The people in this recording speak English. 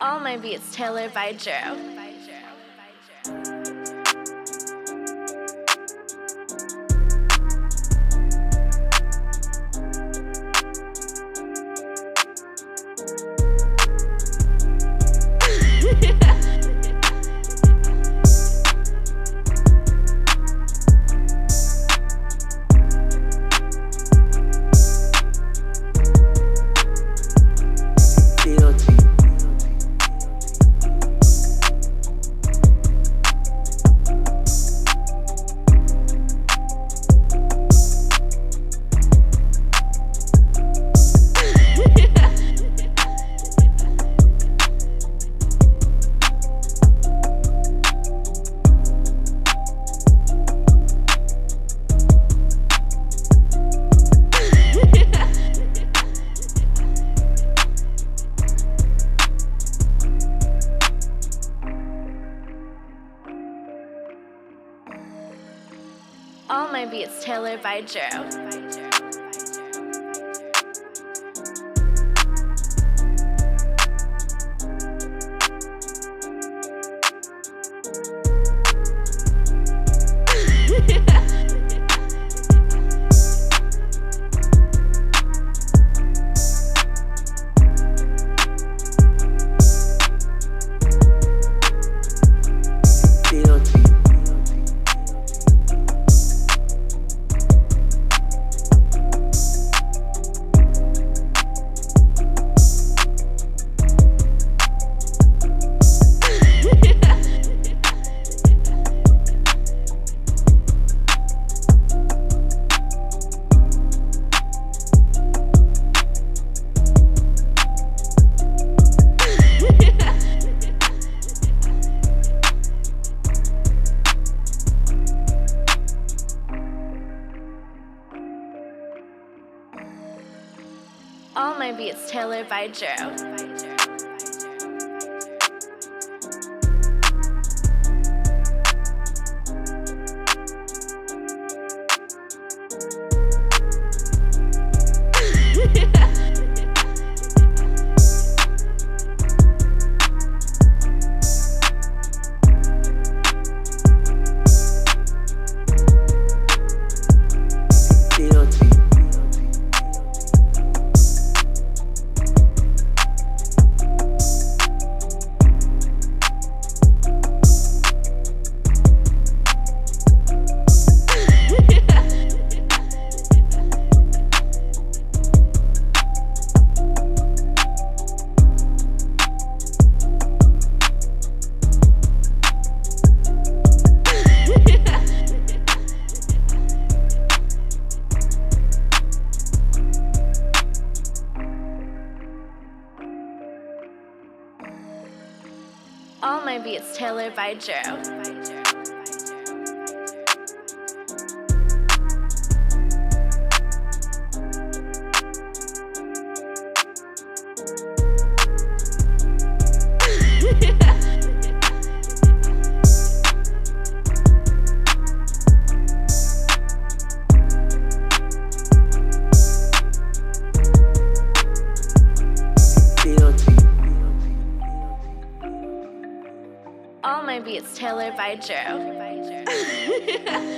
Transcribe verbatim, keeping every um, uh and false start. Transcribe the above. All my beats tailored by Drew. All my beats tailored by Drew. All my beats tailored by Drew. All my beats tailored by Drew. All my beats tailored by Drew.